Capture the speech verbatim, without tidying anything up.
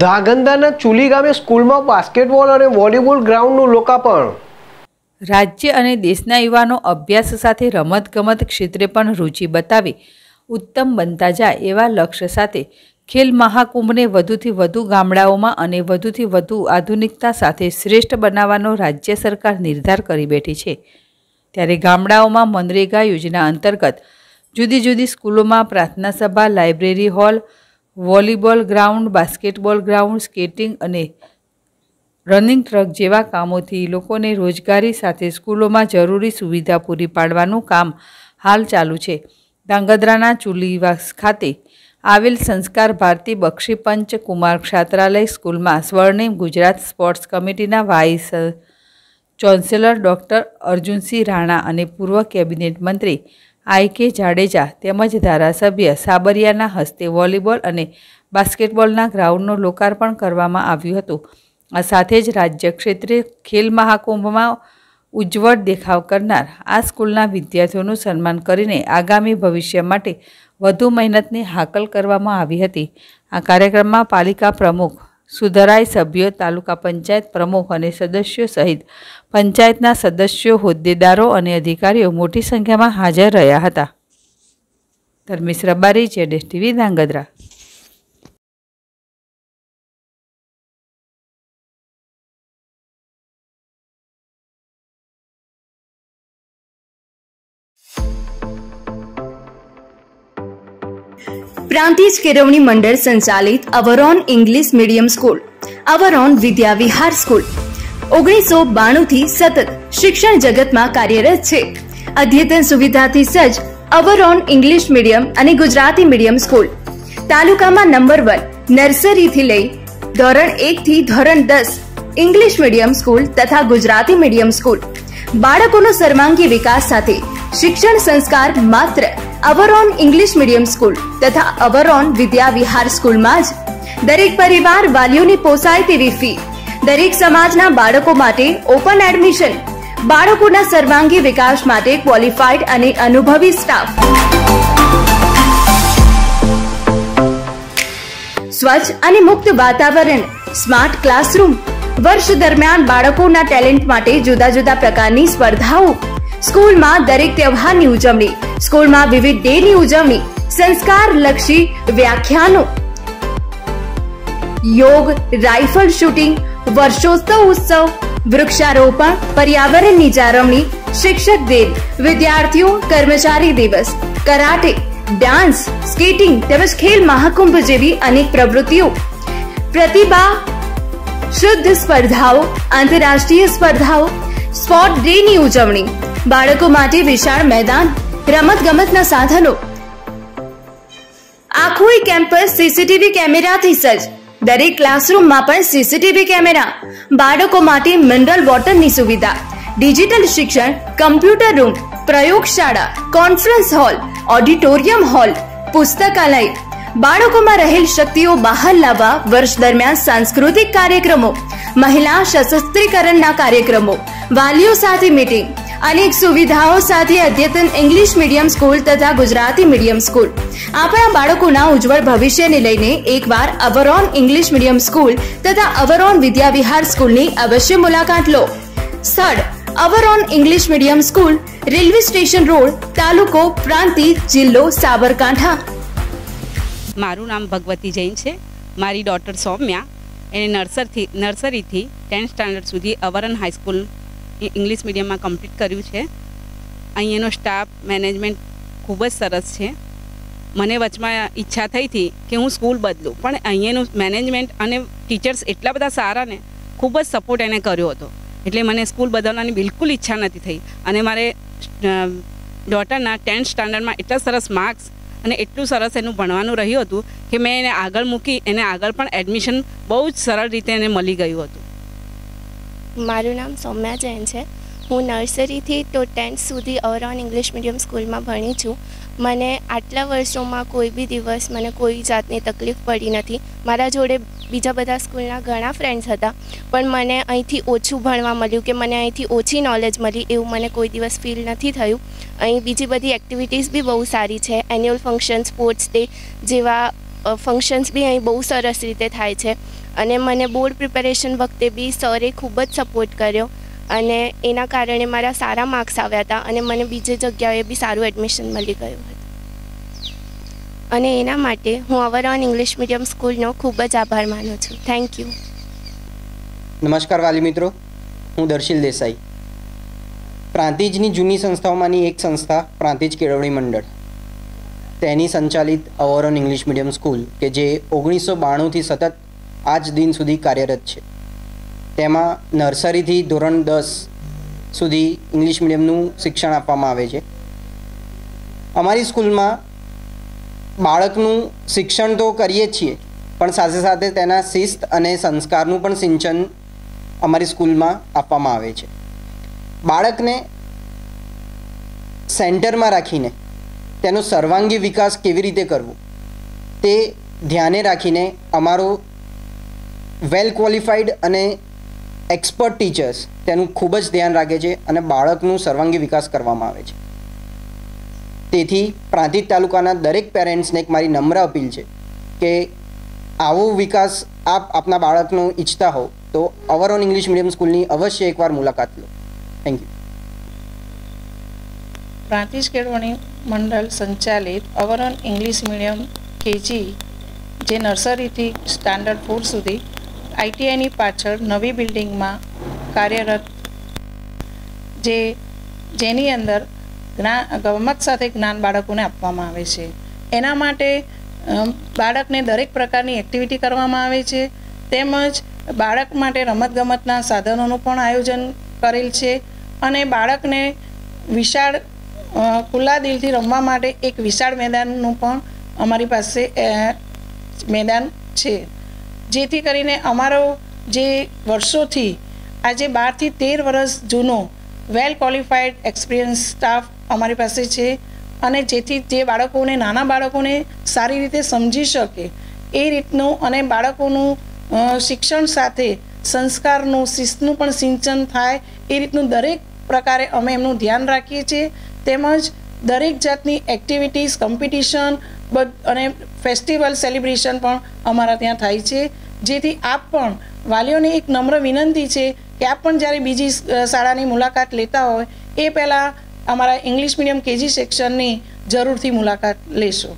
ધ્રાંગધ્રાના ચુલી ગામે સ્કૂલમાં બાસ્કેટબોલ અને વોલીબોલ ગ્રાઉન્ડનું લોકાર્પણ। રાજ્ય અને દેશના યુવાનો અભ્યાસ સાથે રમતગમત ક્ષેત્રે પણ રુચિ બતાવી ઉત્તમ બનતા જાય એવા લક્ષ્ય સાથે ખેલ મહાકુંભને વધુથી વધુ ગામડાઓમાં અને વધુથી વધુ આધુનિકતા સાથે શ્રેષ્ઠ બનાવવાનો રાજ્ય સરકાર નિર્ધાર કરી બેઠી છે। ત્યારે ગામડાઓમાં મનરેગા યોજના અંતર્ગત જુદી જુદી સ્કૂલોમાં પ્રાર્થના સભા, library hall, volleyball ground, basketball ground, skating અને રનિંગ ટ્રક જેવા કામોથી લોકોને રોજગારી સાથે સ્કૂલોમાં જરૂરી સુવિધા પૂરી પાડવાનું કામ હાલ ચાલુ છે। ધ્રાંગધ્રાના ચુલીવાસ ખાતે આવેલ સંસ્કાર ભારતી બક્ષીપંચ કુમાર ક્ષાત્રાલય સ્કૂલમાં સ્વર્ણિમ ગુજરાત સ્પોર્ટ્સ કમિટીના vice chancellor doctor Arjunsinh Rana અને પૂર્વ કેબિનેટ મંત્રી આઈ કે જાડેજા તેમજ ધારાસભ્ય સાબરિયાના હસ્તે વોલીબોલ અને બાસ્કેટબોલના ગ્રાઉન્ડનું લોકાર્પણ કરવામાં આવ્યું હતું। આ સાથે જ રાજ્ય ક્ષેત્રે ખેલ મહાકુંભમાં ઉજ્જવળ દેખાવ કરનાર આ સ્કૂલના વિદ્યાર્થીઓનું સન્માન કરીને આગામી ભવિષ્ય માટે વધુ મહેનતની હાકલ કરવામાં આવી હતી। આ કાર્યક્રમમાં પાલિકા પ્રમુખ, સુધરાઈ સભ્યો, તાલુકા પંચાયત પ્રમુખ અને સદસ્યો સહિત પંચાયતના સદસ્યો, હોદ્દેદારો અને અધિકારીઓ મોટી સંખ્યામાં હાજર રહ્યા હતા। ધર્મેશ રબારી, ઝેડએસટીવી, ધ્રાંગધ્રા। प्रांतिज केलवणी मंडल संचालित Avron English medium school Avron Vidya Vihar school ओगनीस सौ बाणु थी सतत शिक्षण जगत में कार्यरत छे। अद्यतन सुविधा थी सज्ज अवरोन इंग्लिश मीडियम अने गुजराती मीडियम स्कूल तालुका में नंबर वन नर्सरी थी लई धोरण एक थी धोरण दस इंग्लिश मीडियम स्कूल तथा गुजराती मीडियम स्कूल बाळकोનો सर्वांगी विकास साथे शिक्षण संस्कार मात्र अवरोन इंग्लिश मीडियम स्कूल तथा अवरोन विद्या विहार स्कूल में ज दरेक परिवार वालीओनी पोसाय तेवी फी दरेक समाजना बाळको माटे ओपन एडमिशन बाळकोना सर्वांगी विकास माटे क्वॉलिफाइड अने अनुभवी स्टाफ स्वच्छ अने मुक्त वातावरण स्मार्ट क्लासरूम वर्ष दरमियान बाळकोना टेलेंट माटे जुदा जुदा प्रकारनी स्पर्धाओं स्कूल में दरेक त्यौहारनी उजवणी स्कूल में विविध डेनी उजवणी संस्कार लक्षी व्याख्यानों योग राइफल शूटिंग वर्षोत्सव उत्सव वृक्षारोपण पर्यावरणनी जाळवणी शिक्षक दिन विद्यार्थियों कर्मचारी दिवस कराटे डांस स्केटिंग तेमज खेल महाकुंभ जेवी अनेक प्रवृत्तिओ प्रतिभा शुद्ध स्पर्धाओं आंतरराष्ट्रीय स्पर्धाओं स्पोर्ट डे नी उजवणी बाळको माटे विशाल मैदान रमत गमतना साधनों आखो कैम्पस सीसीटीवी कैमेरा थी सज्ज दरेक क्लासरूम में पण सीसीटीवी कैमेरा बाळको माटे मिनरल वॉटर नी सुविधा डिजिटल शिक्षण कम्प्यूटर रूम प्रयोगशाला कॉन्फ्रेंस हॉल ऑडिटोरियम हॉल पुस्तकालय बाळको में रहेल शक्तिओ बहार लावा वर्ष दरमियान सांस्कृतिक कार्यक्रमों महिला सशस्त्रीकरण ना कार्यक्रमों वालीओ साथे मीटिंग अनेक सुविधाओं साथे अद्यतन इंग्लिश मीडियम स्कूल तथा गुजराती मीडियम स्कूल आपणा बाळकोना उज्जवल भविष्य ने लईने एक बार अवरोन इंग्लिश मीडियम स्कूल तथा अवरोन विद्या विहार स्कूल नी अवश्य मुलाकात लो। स्थळ Avron English medium school railway station road तालुको प्रांतिज जिल्लो साबरकांठा। मारू नाम भगवती जैन है। मारी डॉटर सौम्या एने नर्सर थी नर्सरी थी टेन्थ स्टैंडर्ड सुधी अवरन हाईस्कूल इंग्लिश मीडियम में कम्प्लीट करू है। अहींनो स्टाफ मैनेजमेंट खूबज सरस है। मने वच में इच्छा थी थी कि हूँ स्कूल बदलू पण अहींनु मैनेजमेंट अने टीचर्स एटला बधा सारा ने खूबज सपोर्ट एने कर्यो हतो एटले मने स्कूल बदलवानी बिल्कुल इच्छा नती थई अने मारे डॉटरना टेन्थ स्टैंडर्ड में एटला सरस मार्क्स અને એટલું સરસ એનું ભણવાનું રહ્યું હતું કે મેં એને આગળ મૂકી એને આગળ પણ એડમિશન બહુ જ સરળ રીતે એને મળી ગયું હતું। મારું નામ સૌમ્યા જૈન છે। હું નર્સરીથી તો ટેન્થ સુધી અવરોન ઇંગ્લિશ મીડિયમ સ્કૂલમાં ભણી છું। મને આટલા વર્ષોમાં કોઈ બી દિવસ મને કોઈ જાતની તકલીફ પડી નથી। મારા જોડે બીજા બધા સ્કૂલના ઘણા ફ્રેન્ડ્સ હતા પણ મને અહીંથી ઓછું ભણવા મળ્યું કે મને અહીંથી ઓછી નોલેજ મળી એવું મને કોઈ દિવસ ફીલ નથી થયું। અહીં બીજી બધી એક્ટિવિટીઝ બી બહુ સારી છે। એન્યુઅલ ફંક્શન, સ્પોર્ટ્સ ડે જેવા फंक्शन्स भी अँ बहुत सरस रीते थाय छे अने मने बोर्ड प्रिपेरेशन वखते बी सरे खूब ज सपोर्ट कर्यो अने एना कारणे मारा सारा मार्क्स आव्या हता अने मने बीजे जग्याए बी सारू एडमिशन मळी गयुं हतुं अने एना माटे हूँ अवरोन इंग्लिश मीडियम स्कूलनो खूब ज आभार मानु छुं। Thank you. नमस्कार वाली मित्रों, हूँ दर्शिल देसाई। प्रांतिजनी जूनी संस्थाओमांनी एक संस्था प्रांतिज केळवणी मंडळ तेनी संचालित अवरोन इंग्लिश मीडियम स्कूल के जे ओगनीस सौ बाणु थी सतत आज दिन सुधी कार्यरत है। तेमा नर्सरी थी धोरण दस सुधी इंग्लिश मीडियमनुं शिक्षण आपवामां आवे छे। अमारी स्कूल में बाळकनुं शिक्षण तो करीए छीए पण साथे साथे तेना शिस्त अने संस्कारनुं पण सिंचन अमारी स्कूल में आपवामां आवे छे। बाळकने सेंटर में राखीने तेनो सर्वांगी विकास केवी रीते करवो ते ध्याने राखीने अमारो वेल क्वॉलिफाइड अने एक्सपर्ट टीचर्स तेनु खूब ज ध्यान राखे छे अने बाळकनो सर्वांगी विकास करवामां आवे छे। तेथी प्रांतिज तालुकाना दरेक पेरेंट्सने एक मारी नम्र अपील छे के आवो विकास आप आपना बाळकनो इच्छता हो तो अवरोन इंग्लिश मीडियम स्कूलनी अवश्य एकवार मुलाकात लो। Thank you. प्रांतिज केळवणी मंडल संचालित अवरोन इंग्लिश मीडियम केजी जे नर्सरी थी स्टैंडर्ड फोर सुधी आईटीआईनी पाछळ नवी बिल्डिंग में कार्यरत जे जेनी अंदर ज्ञान गमत साथे ज्ञान बाळकोने आपवामां आवे छे। एना माटे बाळकने दरेक प्रकारनी एक्टिविटी करवामां आवे छे તેમજ બાળક માટે રમતગમતના સાધનોનું પણ આયોજન કરેલ છે અને બાળકને વિશાળ ખુલ્લા દિલથી રમવા માટે એક વિશાળ મેદાનનું પણ અમારી પાસે મેદાન છે, જેથી કરીને અમારો જે વર્ષોથી આજે બારથી તેર વર્ષ જૂનો વેલ ક્વોલિફાઈડ એક્સપિરિયન્સ સ્ટાફ અમારી પાસે છે અને જેથી જે બાળકોને નાના બાળકોને સારી રીતે સમજી શકે એ રીતનું અને બાળકોનું શિક્ષણ સાથે સંસ્કારનું શિસ્તનું પણ સિંચન થાય એ રીતનું દરેક પ્રકારે અમે એમનું ધ્યાન રાખીએ છીએ તેમજ દરેક જાતની એક્ટિવિટીઝ કોમ્પિટિશન અને ફેસ્ટિવલ સેલિબ્રેશન પણ અમારા ત્યાં થાય છે, જેથી આપ પણ વાલીઓને એક નમ્ર વિનંતી છે કે આપ પણ જ્યારે બીજી શાળાની મુલાકાત લેતા હોય એ પહેલાં અમારા ઇંગ્લિશ મીડિયમ કેજી સેક્શનની જરૂરથી મુલાકાત લેશો।